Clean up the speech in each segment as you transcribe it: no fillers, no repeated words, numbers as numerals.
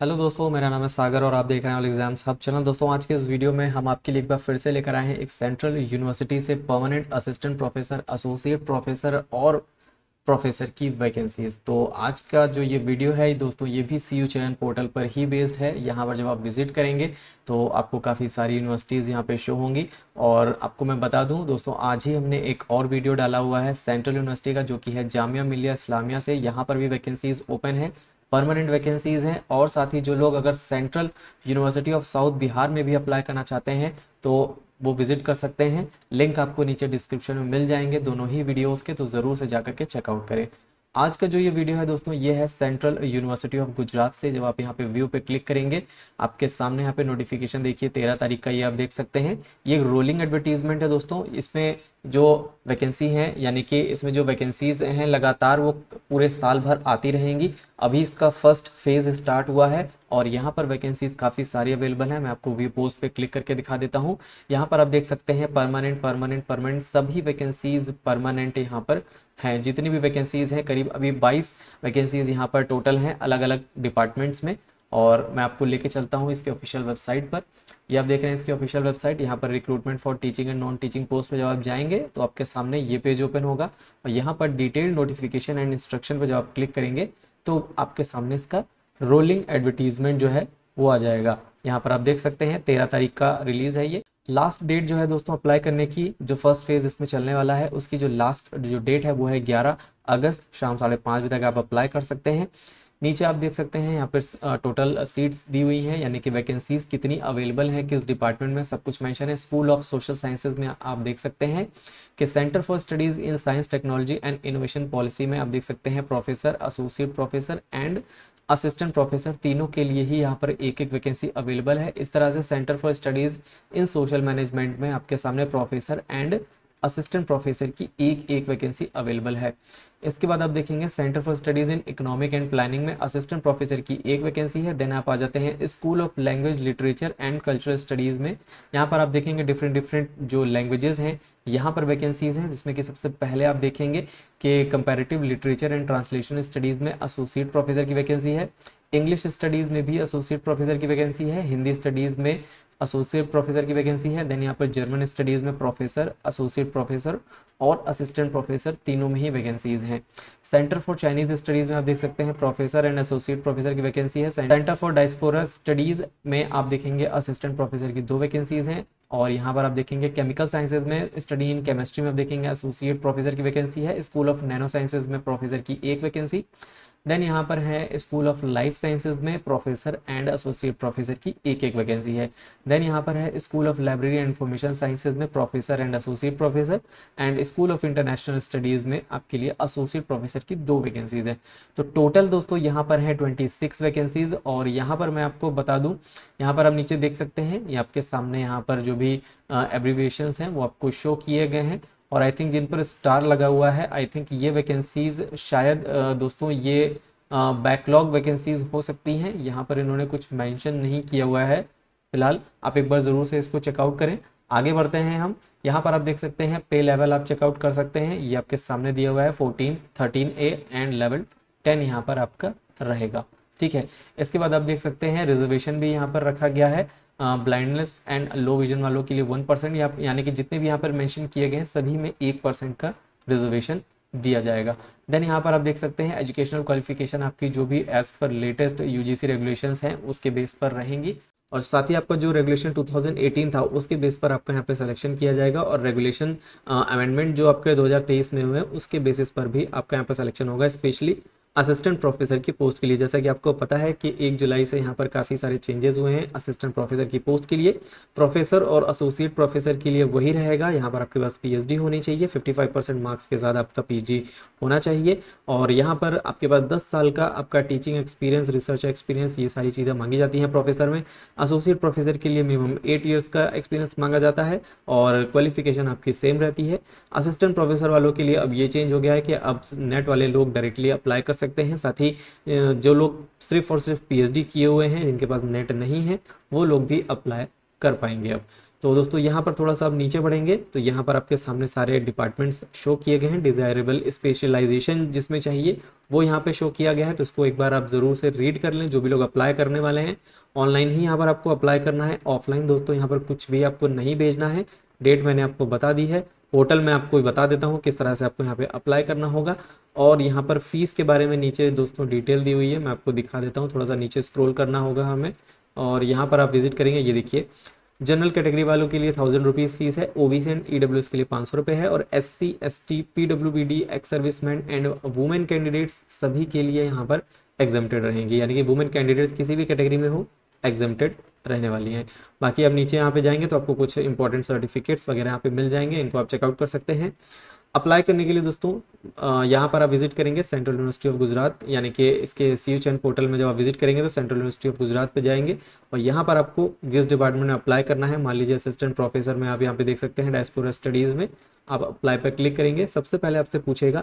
Hello दोस्तों, मेरा नाम है सागर और आप देख रहे हैं ऑल एग्जाम्स हब चैनल। दोस्तों, आज के इस वीडियो में हम आपके लिए एक बार फिर से लेकर आए हैं एक सेंट्रल यूनिवर्सिटी से permanent assistant professor, associate professor और प्रोफेसर की वैकेंसीज। तो आज का जो ये वीडियो है दोस्तों, ये भी सी यू चयन पोर्टल पर ही बेस्ड है। यहाँ पर जब आप विजिट करेंगे तो आपको काफ़ी सारी यूनिवर्सिटीज़ यहाँ पे शो होंगी। और आपको मैं बता दूं दोस्तों, आज ही हमने एक और वीडियो डाला हुआ है सेंट्रल यूनिवर्सिटी का, जो कि है जामिया मिलिया इस्लामिया से। यहाँ पर भी वैकेंसीज़ ओपन है, परमानेंट वैकेंसीज़ हैं। और साथ ही जो लोग अगर central university of south Bihar में भी अप्लाई करना चाहते हैं तो वो विजिट कर सकते हैं। लिंक आपको नीचे डिस्क्रिप्शन में मिल जाएंगे दोनों ही वीडियोस के, तो ज़रूर से जाकर के चेकआउट करें। आज का जो ये वीडियो है दोस्तों, ये है सेंट्रल यूनिवर्सिटी ऑफ गुजरात से। जब आप यहाँ पे व्यू पे क्लिक करेंगे, आपके सामने यहाँ पे नोटिफिकेशन देखिए 13 तारीख का, ये आप देख सकते हैं। ये रोलिंग एडवर्टीजमेंट है दोस्तों। इसमें जो वैकेंसी हैं, यानी कि इसमें जो वैकेंसीज़ हैं लगातार वो पूरे साल भर आती रहेंगी। अभी इसका फर्स्ट फेज़ स्टार्ट हुआ है और यहाँ पर वैकेंसीज़ काफ़ी सारी अवेलेबल हैं। मैं आपको व्यू पोस्ट पे क्लिक करके दिखा देता हूँ। यहाँ पर आप देख सकते हैं परमानेंट सभी वैकेंसीज़ परमानेंट यहाँ पर हैं। जितनी भी वैकेंसीज़ हैं, करीब अभी 22 वैकेंसीज़ यहाँ पर टोटल हैं अलग अलग डिपार्टमेंट्स में। और मैं आपको लेके चलता हूँ इसके ऑफिशियल वेबसाइट पर। ये आप देख रहे हैं इसकी ऑफिशियल वेबसाइट। यहाँ पर recruitment for teaching and non teaching post में जब आप जाएंगे तो आपके सामने ये पेज ओपन होगा और यहाँ पर डिटेल नोटिफिकेशन एंड इंस्ट्रक्शन पर जब आप क्लिक करेंगे तो आपके सामने इसका रोलिंग एडवर्टीजमेंट जो है वो आ जाएगा। यहाँ पर आप देख सकते हैं 13 तारीख का रिलीज़ है ये। लास्ट डेट जो है दोस्तों अप्लाई करने की, जो फर्स्ट फेज़ इसमें चलने वाला है, उसकी जो लास्ट जो डेट है वो है 11 अगस्त शाम 5:30 बजे तक आप अप्लाई कर सकते हैं। नीचे आप देख सकते हैं यहाँ पर टोटल सीट्स दी हुई हैं, यानी कि वैकेंसीज़ कितनी अवेलेबल हैं, किस डिपार्टमेंट में, सब कुछ मेंशन है। स्कूल ऑफ सोशल साइंसेज में आप देख सकते हैं कि centre for studies in science technology and innovation policy में आप देख सकते हैं professor, associate professor and assistant professor, तीनों के लिए ही यहाँ पर एक एक वैकेंसी अवेलेबल है। इस तरह से centre for studies in social management में आपके सामने प्रोफेसर एंड असिस्टेंट प्रोफेसर की एक एक वैकेंसी अवेलेबल है। इसके बाद आप देखेंगे centre for studies in economic and planning में असिस्टेंट प्रोफेसर की एक वैकेंसी है। देन आप आ जाते हैं school of language, literature and cultural studies में। यहाँ पर आप देखेंगे डिफरेंट जो लैंग्वेजेस हैं यहाँ पर वैकेंसीज़ हैं, जिसमें कि सबसे पहले आप देखेंगे कि comparative literature and translation studies में एसोसिएट प्रोफेसर की वैकेंसी है। इंग्लिश स्टडीज़ में भी एसोसिएट प्रोफेसर की वैकेंसी है। हिंदी स्टडीज़ में एसोसिएट प्रोफेसर की वैकेंसी है। देन यहाँ पर जर्मन स्टडीज़ में प्रोफेसर, एसोसिएट प्रोफेसर और असिस्टेंट प्रोफेसर, तीनों में ही वैकेंसीज़ हैं। सेंटर फॉर चाइनीज़ स्टडीज़ में आप देख सकते हैं प्रोफेसर एंड एसोसिएट प्रोफेसर की वैकेंसी है। सेंटर फॉर डायस्पोरा स्टडीज़ में आप देखेंगे असिस्टेंट प्रोफेसर की 2 वैकेंसीज़ हैं। और यहाँ पर आप देखेंगे केमिकल साइंसेज में स्टडी इन केमिस्ट्री में आप देखेंगे एसोसिएट प्रोफेसर की वैकेंसी है। स्कूल ऑफ नैनो साइंसेज में प्रोफेसर की 1 वैकेंसी। देन यहाँ पर है स्कूल ऑफ लाइफ साइंसेज में प्रोफेसर एंड एसोसिएट प्रोफेसर की एक एक वैकेंसी है। देन यहाँ पर है school of library and information sciences में professor and associate professor and school of international studies में आपके लिए एसोसिएट प्रोफेसर की 2 वैकेंसीज हैं। तो टोटल दोस्तों यहाँ पर है 26 वैकेंसीज। और यहाँ पर मैं आपको बता दूँ, यहाँ पर आप नीचे देख सकते हैं, ये आपके सामने यहाँ पर जो भी एब्रीविएशंस हैं वो आपको शो किए गए हैं। और आई थिंक जिन पर स्टार लगा हुआ है, आई थिंक ये वैकेंसीज़ शायद दोस्तों ये बैकलॉग वैकेंसीज़ हो सकती हैं। यहाँ पर इन्होंने कुछ मेंशन नहीं किया हुआ है फिलहाल। आप एक बार ज़रूर से इसको चेकआउट करें। आगे बढ़ते हैं हम। यहाँ पर आप देख सकते हैं पे लेवल आप चेकआउट कर सकते हैं, ये आपके सामने दिया हुआ है 14, 13A एंड लेवल 10 यहाँ पर आपका रहेगा, ठीक है। इसके बाद आप देख सकते हैं रिजर्वेशन भी यहाँ पर रखा गया है ब्लाइंडनेस एंड लो विजन वालों के लिए 1%, यानी कि जितने भी यहाँ पर मेंशन किए गए हैं सभी में 1% का रिजर्वेशन दिया जाएगा। देन यहाँ पर आप देख सकते हैं एजुकेशनल क्वालिफिकेशन आपकी जो भी as per latest UGC regulations हैं उसके बेस पर रहेंगी। और साथ ही आपका जो रेगुलेशन 2018 था उसके बेस पर आपका यहाँ पे सिलेक्शन किया जाएगा। और रेगुलेशन अमेंडमेंट जो आपके 2023 में हुए उसके बेसिस पर भी आपका यहाँ पर सिलेक्शन होगा, स्पेशली असिस्टेंट प्रोफेसर की पोस्ट के लिए। जैसा कि आपको पता है कि 1 जुलाई से यहाँ पर काफ़ी सारे चेंजेस हुए हैं असिस्टेंट प्रोफेसर की पोस्ट के लिए। प्रोफेसर और एसोसिएट प्रोफेसर के लिए वही रहेगा। यहाँ पर आपके पास पीएचडी होनी चाहिए, 55% मार्क्स के साथ आपका पीजी होना चाहिए। और यहाँ पर आपके पास 10 साल का आपका टीचिंग एक्सपीरियंस, रिसर्च एक्सपीरियंस, ये सारी चीज़ें मांगी जाती हैं प्रोफेसर में। एसोसिएट प्रोफेसर के लिए मिनिमम 8 ईयर्स का एक्सपीरियंस मांगा जाता है और क्वालिफिकेशन आपकी सेम रहती है। असिस्टेंट प्रोफेसर वालों के लिए अब ये चेंज हो गया है कि अब नेट वाले लोग डायरेक्टली अप्लाई कर सकते हैं। साथ ही जो लोग सिर्फ और सिर्फ पीएचडी किए हुए हैं, जिनके पास नेट नहीं है, वो लोग भी अप्लाई कर पाएंगे अब। तो दोस्तों यहाँ पर थोड़ा सा आप नीचे बढ़ेंगे तो यहाँ पर आपके सामने सारे डिपार्टमेंट्स शो किए गए हैं। डिजायरेबल स्पेशलाइजेशन जिसमें चाहिए वो यहाँ पे शो किया गया है, तो इसको एक बार आप ज़रूर से रीड कर लें। जो भी लोग अप्लाई करने वाले हैं ऑनलाइन ही यहाँ पर आपको अप्लाई करना है। ऑफलाइन दोस्तों यहाँ पर कुछ भी आपको नहीं भेजना है, डेट मैंने आपको बता दी है। पोर्टल में आपको बता देता हूँ किस तरह से आपको यहाँ पे अप्लाई करना होगा। और यहाँ पर फीस के बारे में नीचे दोस्तों डिटेल दी हुई है, मैं आपको दिखा देता हूँ। थोड़ा सा नीचे स्क्रॉल करना होगा हमें और यहाँ पर आप विजिट करेंगे। ये देखिए, जनरल कैटेगरी वालों के लिए 1000 रुपीज़ फीस है, ओबीसी एंड ईडब्ल्यूएस के लिए 500 रुपये है, और SC ST PWD ex serviceman and women candidates सभी के लिए यहाँ पर एग्जम्प्टेड रहेंगी, यानी कि वुमेन कैंडिडेट्स किसी भी कैटेगरी में हो एग्जम्प्टेड रहने वाली हैं। बाकी आप नीचे यहाँ पे जाएंगे तो आपको कुछ इंपॉर्टेंट सर्टिफिकेट्स वगैरह यहाँ पे मिल जाएंगे, इनको आप चेकआउट कर सकते हैं। अप्लाई करने के लिए दोस्तों यहाँ पर आप विजिट करेंगे सेंट्रल यूनिवर्सिटी ऑफ गुजरात, यानी कि इसके CUCHN पोर्टल में जब आप विजिट करेंगे तो सेंट्रल यूनिवर्सिटी ऑफ गुजरात पे जाएंगे और यहाँ पर आपको जिस डिपार्टमेंट में अप्लाई करना है, मान लीजिए असिस्टेंट प्रोफेसर में आप यहाँ पे देख सकते हैं डायस्पोरा स्टडीज़ में, आप अप्लाई पर क्लिक करेंगे। सबसे पहले आपसे पूछेगा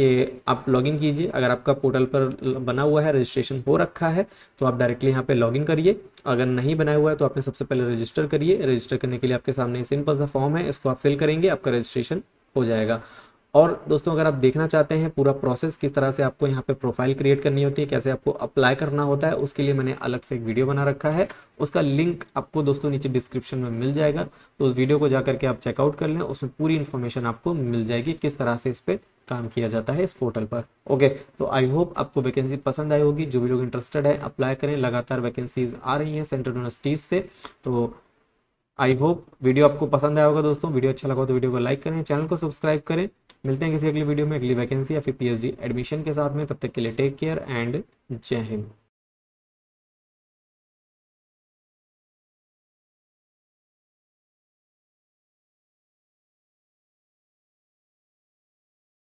कि आप लॉगिन कीजिए, अगर आपका पोर्टल पर बना हुआ है, रजिस्ट्रेशन हो रखा है तो आप डायरेक्टली यहाँ पे लॉगिन करिए, अगर नहीं बना हुआ है तो आपने सबसे पहले रजिस्टर करिए। रजिस्टर करने के लिए आपके सामने सिंपल सा फॉर्म है, इसको आप फिल करेंगे, आपका रजिस्ट्रेशन हो जाएगा। और दोस्तों अगर आप देखना चाहते हैं पूरा प्रोसेस किस तरह से आपको यहाँ पे प्रोफाइल क्रिएट करनी होती है, कैसे आपको अप्लाई करना होता है, उसके लिए मैंने अलग से एक वीडियो बना रखा है, उसका लिंक आपको दोस्तों नीचे डिस्क्रिप्शन में मिल जाएगा, तो उस वीडियो को जा करके आप चेकआउट कर लें, उसमें पूरी इन्फॉर्मेशन आपको मिल जाएगी किस तरह से इस पर काम किया जाता है इस पोर्टल पर। ओके, तो आई होप आपको वैकेंसी पसंद आई होगी। जो भी लोग इंटरेस्टेड है अप्लाई करें, लगातार वैकेंसीज आ रही हैं सेंट्रल यूनिवर्सिटीज़ से। तो आई होप वीडियो आपको पसंद आया होगा दोस्तों। वीडियो अच्छा लगा हो तो वीडियो को लाइक करें, चैनल को सब्सक्राइब करें। मिलते हैं किसी अगली वीडियो में अगली वैकेंसी या फिर PhD एडमिशन के साथ में। तब तक के लिए टेक केयर एंड जय हिंद।